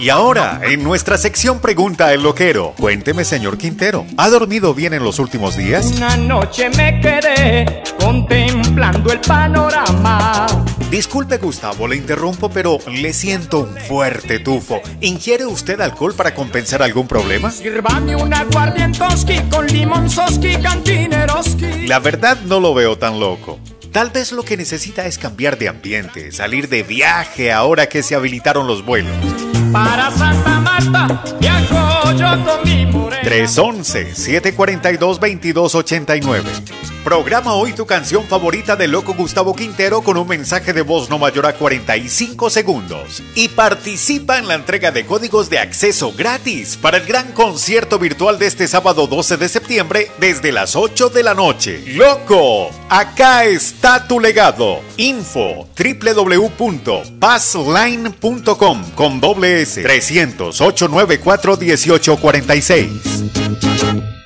Y ahora, en nuestra sección Pregunta el Loquero. Cuénteme, señor Quintero, ¿ha dormido bien en los últimos días? Una noche me quedé contemplando el panorama. Disculpe, Gustavo, le interrumpo, pero le siento un fuerte tufo. ¿Ingiere usted alcohol para compensar algún problema? Sírvame un aguardientoski con limonzoski, cantineroski. La verdad no lo veo tan loco. Tal vez lo que necesita es cambiar de ambiente, salir de viaje ahora que se habilitaron los vuelos. Para Santa Marta, viajo yo con mi morena. 311-742-2289. Programa hoy tu canción favorita de Loco Gustavo Quintero con un mensaje de voz no mayor a 45 segundos. Y participa en la entrega de códigos de acceso gratis para el gran concierto virtual de este sábado 12 de septiembre desde las 8 de la noche. ¡Loco! Acá está tu legado. Info www.passline.com con doble S. 300-894-1846.